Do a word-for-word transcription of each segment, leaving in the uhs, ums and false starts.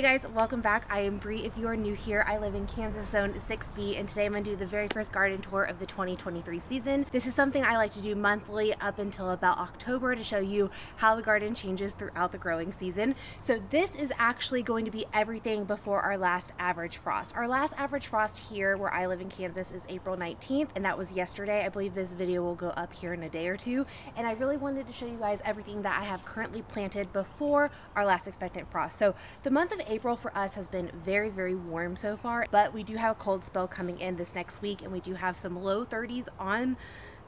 Hey guys, welcome back. I am Bree. If you are new here, I live in Kansas Zone six B, and today I'm going to do the very first garden tour of the twenty twenty-three season. This is something I like to do monthly up until about October to show you how the garden changes throughout the growing season. So this is actually going to be everything before our last average frost. Our last average frost here where I live in Kansas is April nineteenth, and that was yesterday. I believe this video will go up here in a day or two, and I really wanted to show you guys everything that I have currently planted before our last expectant frost. So the month of April for us has been very very warm so far, but we do have a cold spell coming in this next week, and we do have some low thirties on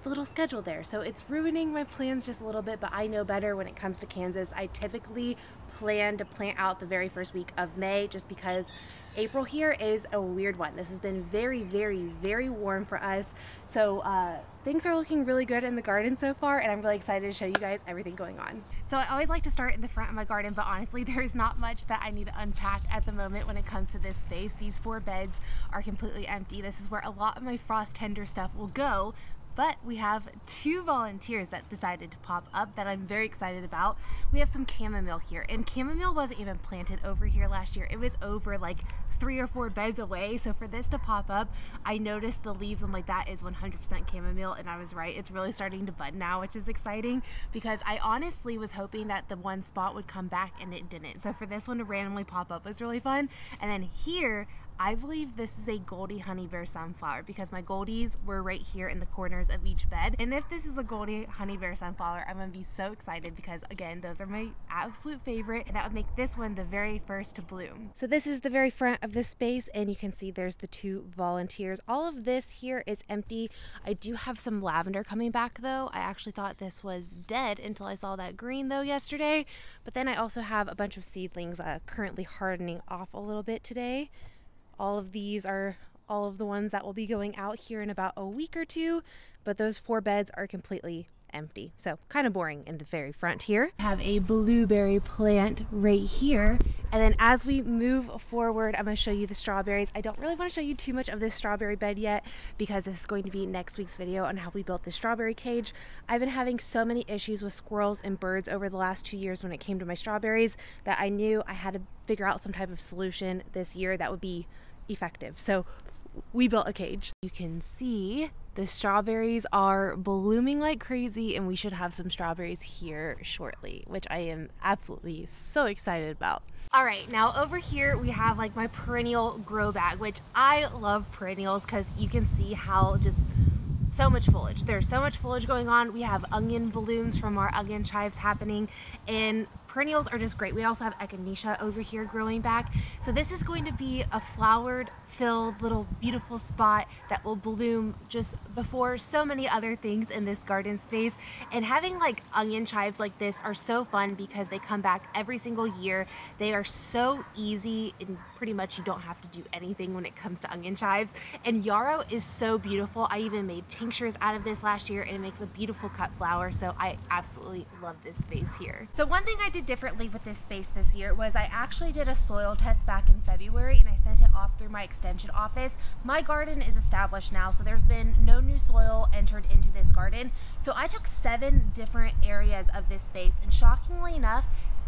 the little schedule there, so it's ruining my plans just a little bit. But I know better when it comes to Kansas. I typically plan to plant out the very first week of May, just because April here is a weird one. This has been very very very warm for us, so uh things are looking really good in the garden so far, and I'm really excited to show you guys everything going on. So I always like to start in the front of my garden, but honestly there is not much that I need to unpack at the moment when it comes to this space. These four beds are completely empty. This is where a lot of my frost tender stuff will go, but we have two volunteers that decided to pop up that I'm very excited about. We have some chamomile here, and chamomile wasn't even planted over here last year. It was over like three or four beds away, so for this to pop up, I noticed the leaves. I'm like, that is one hundred percent chamomile, and I was right. It's really starting to bud now, which is exciting, because I honestly was hoping that the one spot would come back, and it didn't. So for this one to randomly pop up was really fun. And then here, I believe this is a Goldie Honey Bear sunflower, because my Goldies were right here in the corners of each bed. And if this is a Goldie Honey Bear sunflower, I'm gonna be so excited, because again, those are my absolute favorite, and that would make this one the very first to bloom. So this is the very front of this space, and you can see there's the two volunteers. All of this here is empty. I do have some lavender coming back though. I actually thought this was dead until I saw that green though yesterday. But then I also have a bunch of seedlings uh, currently hardening off a little bit today. All of these are all of the ones that will be going out here in about a week or two, but those four beds are completely empty. So kind of boring in the very front here. I have a blueberry plant right here. And then as we move forward, I'm gonna show you the strawberries. I don't really wanna show you too much of this strawberry bed yet, because this is going to be next week's video on how we built the strawberry cage. I've been having so many issues with squirrels and birds over the last two years when it came to my strawberries that I knew I had to figure out some type of solution this year that would be effective. So we built a cage. You can see the strawberries are blooming like crazy, and we should have some strawberries here shortly, which I am absolutely so excited about. All right, now over here we have like my perennial grow bag, which I love perennials because you can see how just so much foliage. There's so much foliage going on. We have onion blooms from our onion chives happening, and perennials are just great. We also have echinacea over here growing back. So this is going to be a flowered, filled, little beautiful spot that will bloom just before so many other things in this garden space. And having like onion chives like this are so fun because they come back every single year. They are so easy, and pretty much you don't have to do anything when it comes to onion chives. And yarrow is so beautiful. I even made tinctures out of this last year, and it makes a beautiful cut flower. So I absolutely love this space here. So one thing I did differently with this space this year was I actually did a soil test back in February, and I sent it off through my extension office. My garden is established now, so there's been no new soil entered into this garden. So I took seven different areas of this space, and shockingly enough,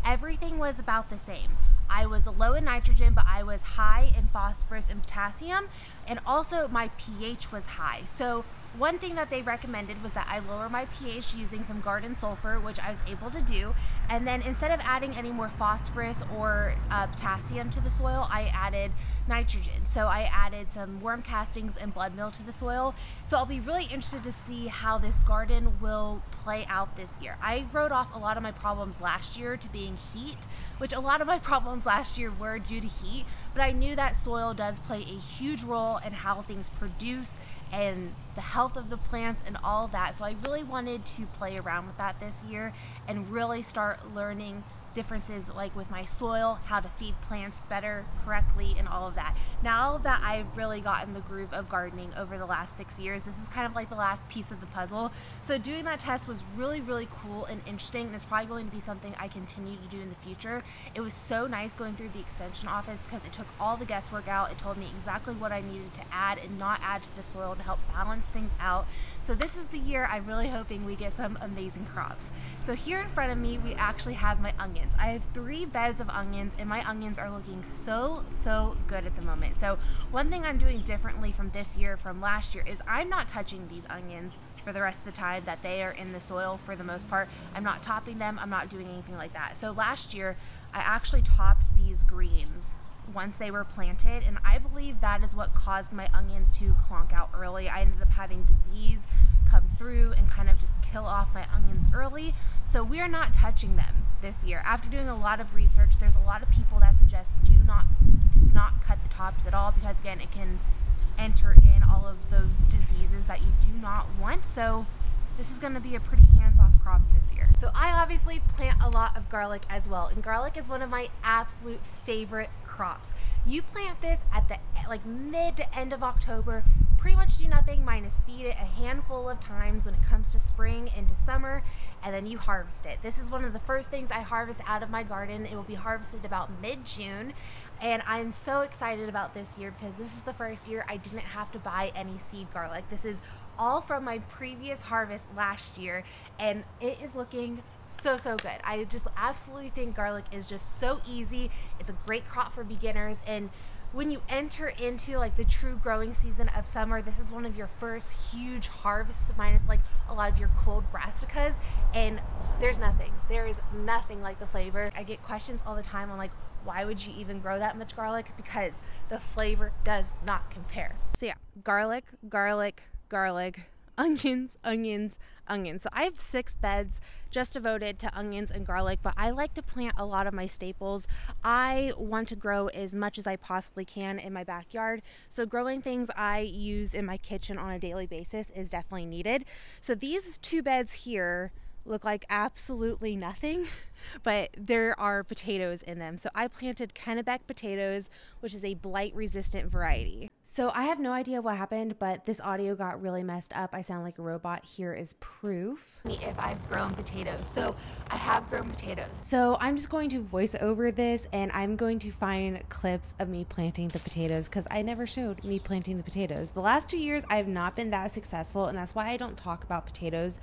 everything was about the same. I was low in nitrogen, but I was high in phosphorus and potassium, and also my pH was high. So one thing that they recommended was that I lower my pH using some garden sulfur, which I was able to do. And then instead of adding any more phosphorus or uh, potassium to the soil, I added nitrogen. So I added some worm castings and blood meal to the soil. So I'll be really interested to see how this garden will play out this year. I wrote off a lot of my problems last year to being heat, which a lot of my problems last year were due to heat, but I knew that soil does play a huge role in how things produce and the health of the plants and all that. So I really wanted to play around with that this year and really start learning differences like with my soil, how to feed plants better, correctly, and all of that. Now that I've really gotten the groove of gardening over the last six years, this is kind of like the last piece of the puzzle. So doing that test was really, really cool and interesting, and it's probably going to be something I continue to do in the future. It was so nice going through the extension office because it took all the guesswork out. It told me exactly what I needed to add and not add to the soil to help balance things out. So this is the year I'm really hoping we get some amazing crops. So here in front of me, we actually have my onions. I have three beds of onions and my onions are looking so, so good at the moment. So one thing I'm doing differently from this year from last year is I'm not touching these onions for the rest of the time that they are in the soil for the most part. I'm not topping them, I'm not doing anything like that. So last year, I actually topped these greens once they were planted, and I believe that is what caused my onions to clonk out early. I ended up having disease come through and kind of just kill off my onions early, so we are not touching them this year. After doing a lot of research, there's a lot of people that suggest do not, do not cut the tops at all, because again, it can enter in all of those diseases that you do not want. So this is going to be a pretty hands-off crop this year. So I obviously plant a lot of garlic as well, and garlic is one of my absolute favorite crops. You plant this at the like mid to end of October, pretty much do nothing minus feed it a handful of times when it comes to spring into summer, and then you harvest it. This is one of the first things I harvest out of my garden. It will be harvested about mid-June, and I'm so excited about this year because this is the first year I didn't have to buy any seed garlic. This is all from my previous harvest last year, and it is looking so, so good. I just absolutely think garlic is just so easy. It's a great crop for beginners, and when you enter into like the true growing season of summer, this is one of your first huge harvests minus like a lot of your cold brassicas, and there's nothing. There is nothing like the flavor. I get questions all the time on like, why would you even grow that much garlic? Because the flavor does not compare. So yeah, garlic, garlic, garlic, onions, onions, onions. So I have six beds just devoted to onions and garlic, but I like to plant a lot of my staples. I want to grow as much as I possibly can in my backyard, so growing things I use in my kitchen on a daily basis is definitely needed. So these two beds here look like absolutely nothing, but there are potatoes in them. So I planted Kennebec potatoes, which is a blight resistant variety. So I have no idea what happened, but this audio got really messed up. I sound like a robot. Here is proof. If I've grown potatoes, so I have grown potatoes. So I'm just going to voice over this, and I'm going to find clips of me planting the potatoes because I never showed me planting the potatoes. The last two years I have not been that successful, and that's why I don't talk about potatoes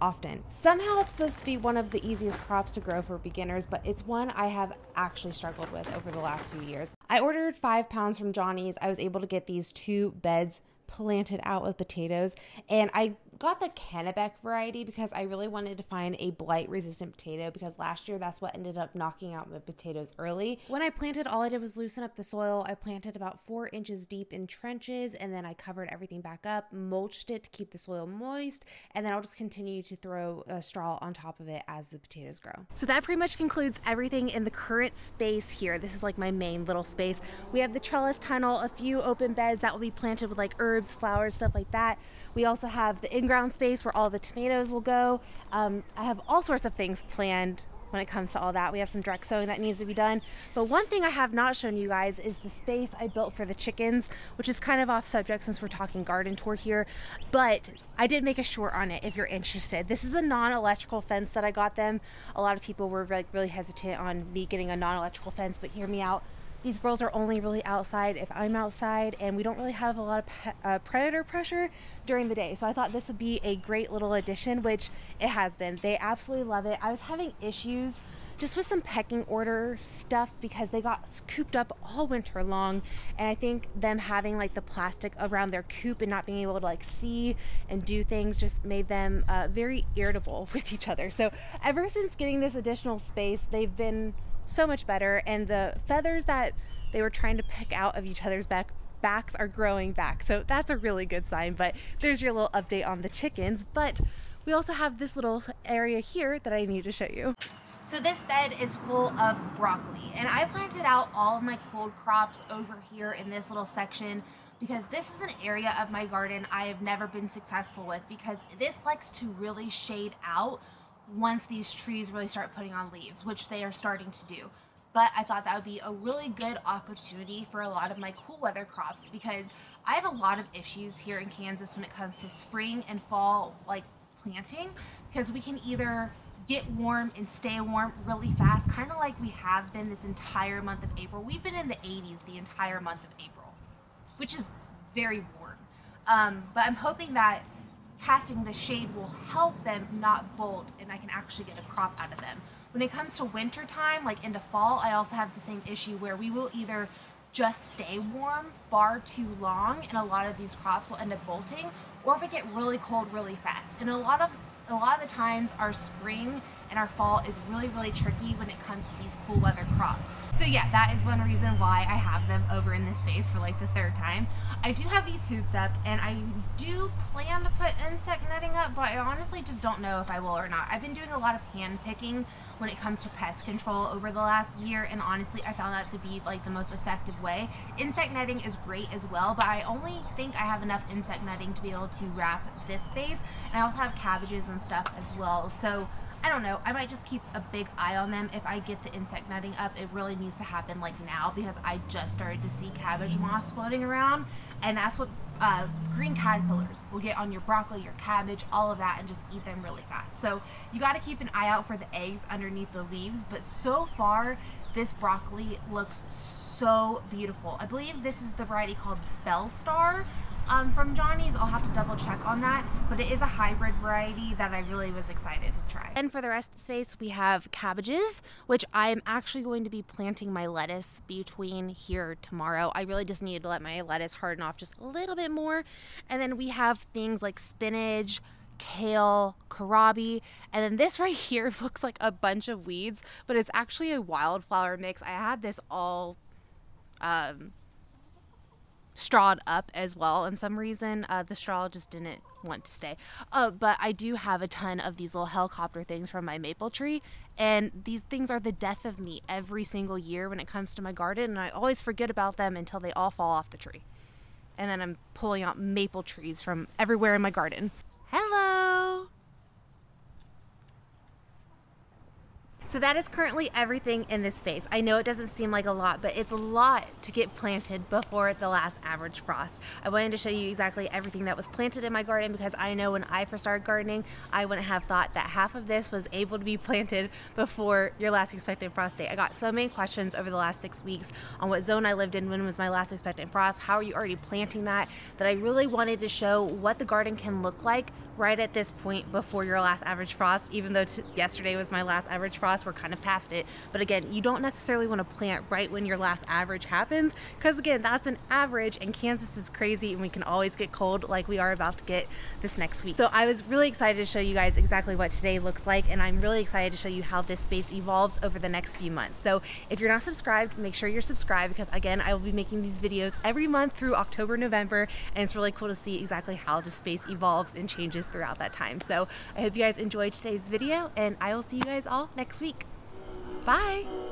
often. Somehow it's supposed to be one of the easiest crops to grow for beginners, but it's one I have actually struggled with over the last few years. I ordered five pounds from Johnny's. I was able to get these two beds planted out with potatoes, and I got the Kennebec variety because I really wanted to find a blight resistant potato, because last year that's what ended up knocking out my potatoes early. When I planted, all I did was loosen up the soil. I planted about four inches deep in trenches, and then I covered everything back up, mulched it to keep the soil moist, and then I'll just continue to throw a straw on top of it as the potatoes grow. So that pretty much concludes everything in the current space here. This is like my main little space. We have the trellis tunnel, a few open beds that will be planted with like herbs, flowers, stuff like that. We also have the in-ground space where all the tomatoes will go. Um, I have all sorts of things planned when it comes to all that. We have some direct sowing that needs to be done. But one thing I have not shown you guys is the space I built for the chickens, which is kind of off subject since we're talking garden tour here, but I did make a short on it if you're interested. This is a non-electrical fence that I got them. A lot of people were like really hesitant on me getting a non-electrical fence, but hear me out. These girls are only really outside if I'm outside, and we don't really have a lot of pe uh, predator pressure during the day. So I thought this would be a great little addition, which it has been. They absolutely love it. I was having issues just with some pecking order stuff because they got cooped up all winter long, and I think them having like the plastic around their coop and not being able to like see and do things just made them uh, very irritable with each other. So ever since getting this additional space, they've been so much better, and the feathers that they were trying to pick out of each other's back backs are growing back, so that's a really good sign. But there's your little update on the chickens. But we also have this little area here that I need to show you. So this bed is full of broccoli, and I planted out all of my cold crops over here in this little section because this is an area of my garden I have never been successful with, because this likes to really shade out once these trees really start putting on leaves, which they are starting to do. But I thought that would be a really good opportunity for a lot of my cool weather crops, because I have a lot of issues here in Kansas when it comes to spring and fall like planting, because we can either get warm and stay warm really fast, kind of like we have been this entire month of April. We've been in the eighties the entire month of April, which is very warm. Um, but I'm hoping that passing the shade will help them not bolt, and I can actually get a crop out of them. When it comes to winter time, like into fall, I also have the same issue where we will either just stay warm far too long and a lot of these crops will end up bolting, or if it get really cold really fast. And a lot of a lot of the times our spring and our fall is really, really tricky when it comes to these cool weather crops. So yeah, that is one reason why I have them over in this space for like the third time. I do have these hoops up, and I do plan to put insect netting up, but I honestly just don't know if I will or not. I've been doing a lot of hand picking when it comes to pest control over the last year, and honestly I found that to be like the most effective way. Insect netting is great as well, but I only think I have enough insect netting to be able to wrap this space, and I also have cabbages and stuff as well. So I don't know, I might just keep a big eye on them. If I get the insect netting up, it really needs to happen like now, because I just started to see cabbage moss floating around, and that's what uh, green caterpillars will get on your broccoli, your cabbage, all of that, and just eat them really fast. So you gotta keep an eye out for the eggs underneath the leaves, but so far this broccoli looks so beautiful. I believe this is the variety called Bell Star. Um, from Johnny's. I'll have to double check on that, but it is a hybrid variety that I really was excited to try. And for the rest of the space, we have cabbages, which I'm actually going to be planting my lettuce between here tomorrow. I really just needed to let my lettuce harden off just a little bit more. And then we have things like spinach, kale, kohlrabi, and then this right here looks like a bunch of weeds, but it's actually a wildflower mix. I had this all um, strawed up as well, and some reason uh, the straw just didn't want to stay, uh, but I do have a ton of these little helicopter things from my maple tree, and these things are the death of me every single year when it comes to my garden, and I always forget about them until they all fall off the tree, and then I'm pulling out maple trees from everywhere in my garden. Hello! So that is currently everything in this space. I know it doesn't seem like a lot, but it's a lot to get planted before the last average frost. I wanted to show you exactly everything that was planted in my garden, because I know when I first started gardening, I wouldn't have thought that half of this was able to be planted before your last expected frost date. I got so many questions over the last six weeks on what zone I lived in, when was my last expected frost, how are you already planting that, that I really wanted to show what the garden can look like right at this point before your last average frost. Even though yesterday was my last average frost, we're kind of past it, but again, you don't necessarily want to plant right when your last average happens, because again, that's an average, and Kansas is crazy, and we can always get cold like we are about to get this next week. So I was really excited to show you guys exactly what today looks like, and I'm really excited to show you how this space evolves over the next few months. So if you're not subscribed, make sure you're subscribed, because again, I will be making these videos every month through October, November, and it's really cool to see exactly how the space evolves and changes throughout that time. So I hope you guys enjoyed today's video, and I will see you guys all next week. Bye.